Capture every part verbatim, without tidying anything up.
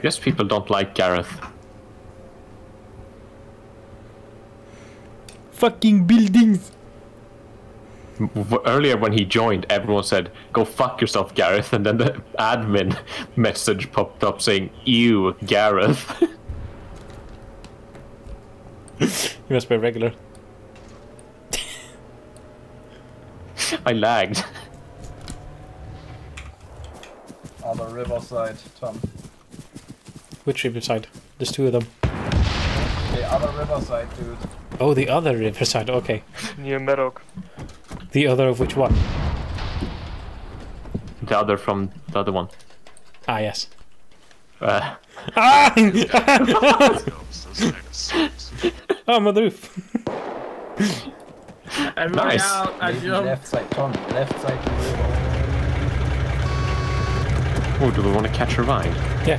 I guess people don't like Gareth. Fucking buildings! Earlier when he joined, everyone said, go fuck yourself, Gareth, and then the admin message popped up saying, ew, Gareth. You must be a regular. I lagged. On the riverside, Tom. Which riverside? There's two of them. The other riverside, dude. Oh, the other riverside, okay. Near Meadow. The other of which one? The other from the other one. Ah, yes. Uh. Ah! I'm on the roof. Everyone nice. Out, I jump. Left side, Tom. Left side. Oh, do we want to catch a ride? Yeah.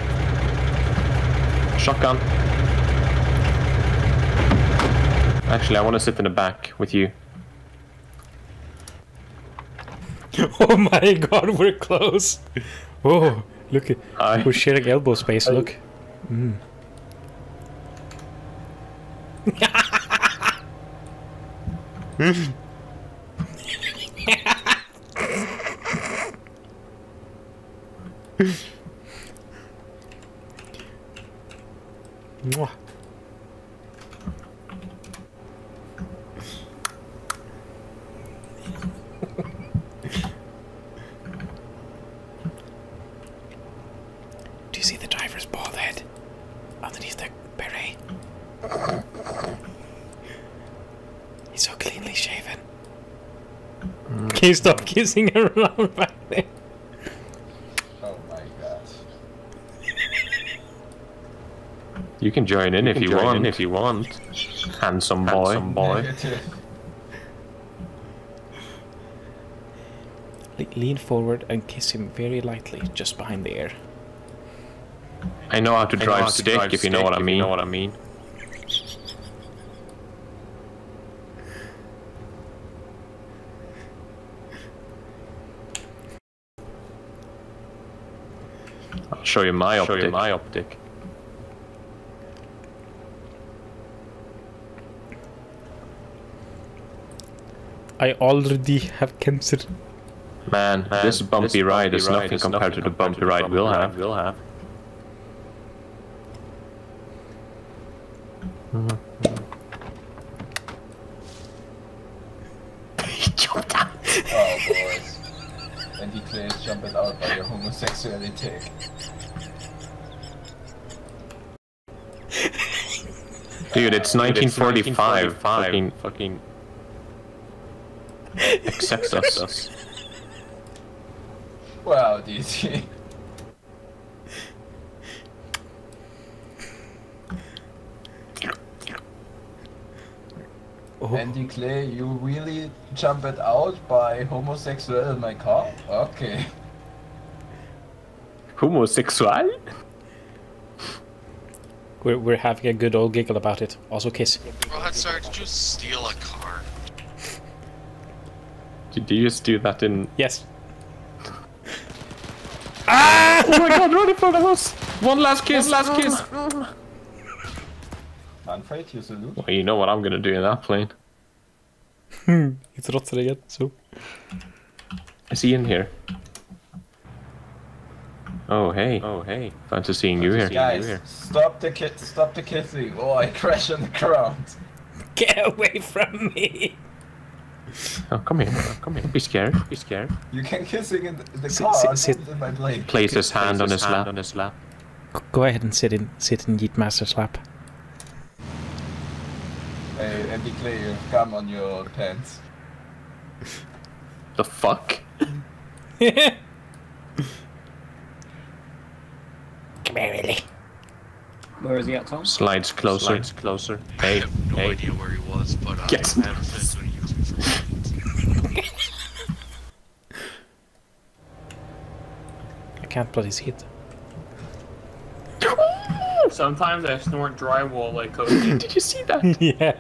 Shotgun. Actually, I want to sit in the back with you. Oh my god, we're close! Oh, look, Hi. We're sharing elbow space, Hi. Look. Mm. Mwah. Can you stop kissing her around back there? Oh my god. You can join in you if you want. In if you want. Handsome boy. Handsome boy. Lean forward and kiss him very lightly, just behind the ear. I know how to drive, how to stick, drive if stick if you know what I mean. You know what I mean. I'll show you my optic. Show you my optic. I already have cancer. Man, Man this bumpy, this bumpy ride is nothing is compared, compared to the bumpy, to the bumpy ride, ride we'll have. We'll have. He jumped out. Oh, boys. And he claims jumping out by your homosexuality. Dude, it's nineteen forty-five. Fucking, fucking. Accept us. Wow, D C. Oh. Andy Clay, you really jump it out by homosexual in my car? Okay. Homosexual? We're, we're having a good old giggle about it. Also kiss. God, sorry, did you steal a car? Did you just do that in... Yes. Ah! Oh my god, run in front of us! One last kiss, One last kiss! I'm afraid you salute. Well, you know what I'm gonna do in that plane. It's rotten again, so... Is he in here? Oh hey! Oh hey! Fancy seeing you here. Guys, you here. stop the kiss! Stop the kissing! Oh, I crash on the ground! Get away from me! Oh, come here! Oh, come here! Be scared! Be scared! You can kissing in the, the sit, car. Sit, sit. In my place. Place his hand, place on, his hand lap. on his lap. Go ahead and sit in, sit in Yeet Master's lap. Hey, Andy Clay, you've come on your pants. The fuck? Barely. Where is he at, Tom? Slides closer. Slides closer. Hey, I have no hey. idea where he was, but I yes. am that's what he used me for. I can't bloody see it. Sometimes I snort drywall like Cody. Did you see that? Yeah.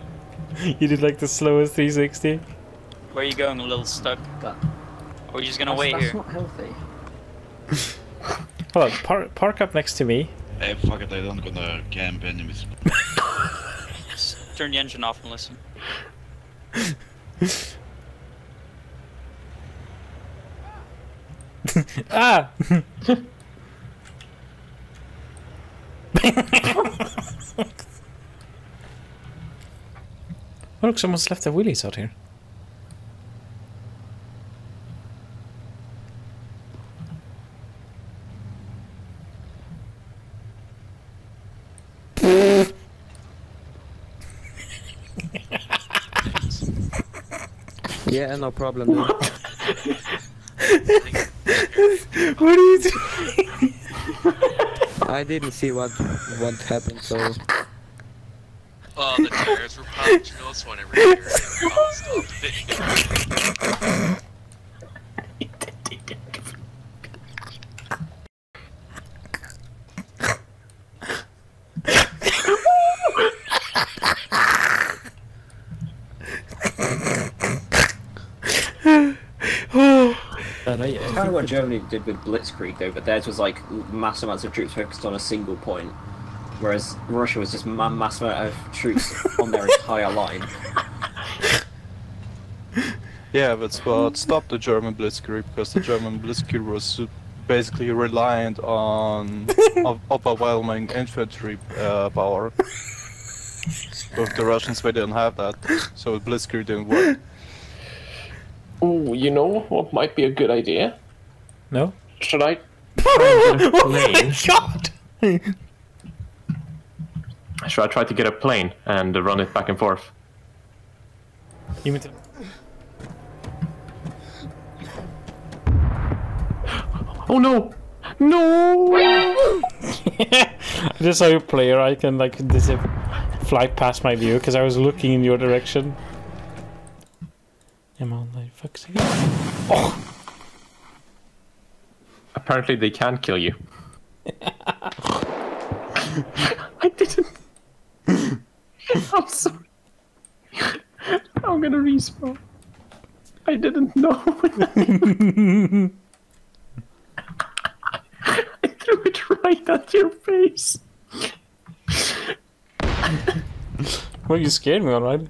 You did like the slowest three sixty. Where are you going, a little stuck? Are we just gonna that's, wait that's here? That's not healthy. Hold on, par park up next to me, Hey, fuck it, I don't gonna camp enemies. Turn the engine off and listen. Ah! Oh, look, someone's left their wheelies out here. Yeah, no problem. What? What are you doing? I didn't see what what happened, so. Oh, the tires were popped. You know, that's one every year. Kind of what Germany did with Blitzkrieg, though, but theirs was like mass amounts of troops focused on a single point, whereas Russia was just mass amount of troops on their entire line. Yeah, that's what stopped the German Blitzkrieg, because the German Blitzkrieg was basically reliant on overwhelming infantry uh, power. But the Russians, they didn't have that, so Blitzkrieg didn't work. Oh, you know what might be a good idea? No? Should I... Oh my god! Should I try to get a plane and run it back and forth? You mean to... Oh no! No! I just saw your player icon like fly past my view because I was looking in your direction. I'm on like fuck's sake. Oh. Apparently they can kill you. I didn't. I'm sorry. I'm gonna respawn. I didn't know. I threw it right at your face. Well, you scared me, alright?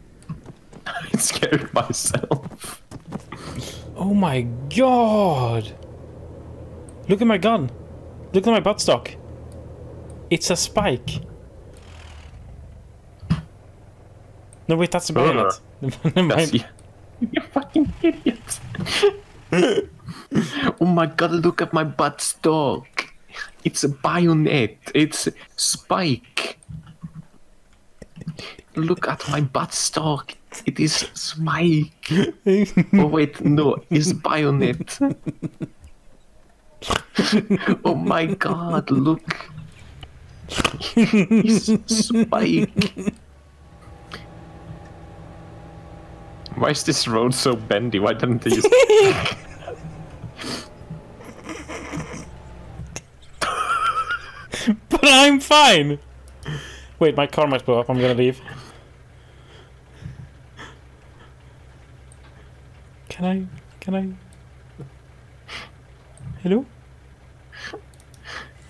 I scared myself. Oh my god! Look at my gun! Look at my buttstock! It's a spike! No wait, that's a bayonet. Never mind. You fucking idiot! Oh my god, look at my buttstock! It's a bayonet! It's spike! Look at my buttstock! It is spike. Oh wait, no, it's bayonet. Oh my god, look. It's spike. Why is this road so bendy? Why didn't they use it? But I'm fine. Wait, my car might blow up, I'm gonna leave. Can I? Can I? Hello?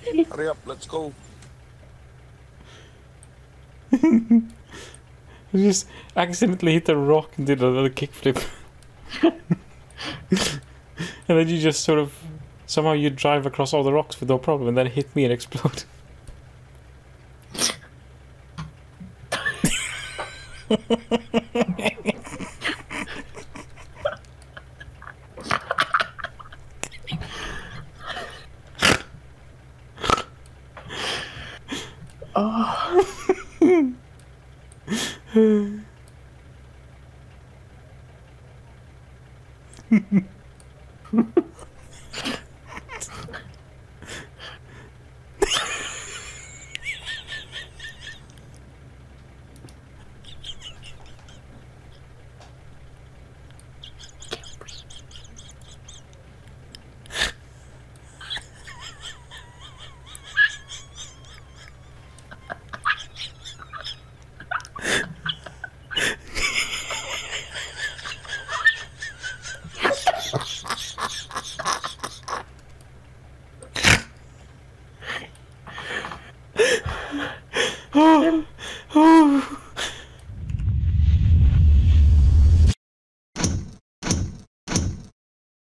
Hurry up, let's go. I just accidentally hit a rock and did another kickflip. And then you just sort of... Somehow you drive across all the rocks with no problem and then hit me and explode. Oh. Oh, oh.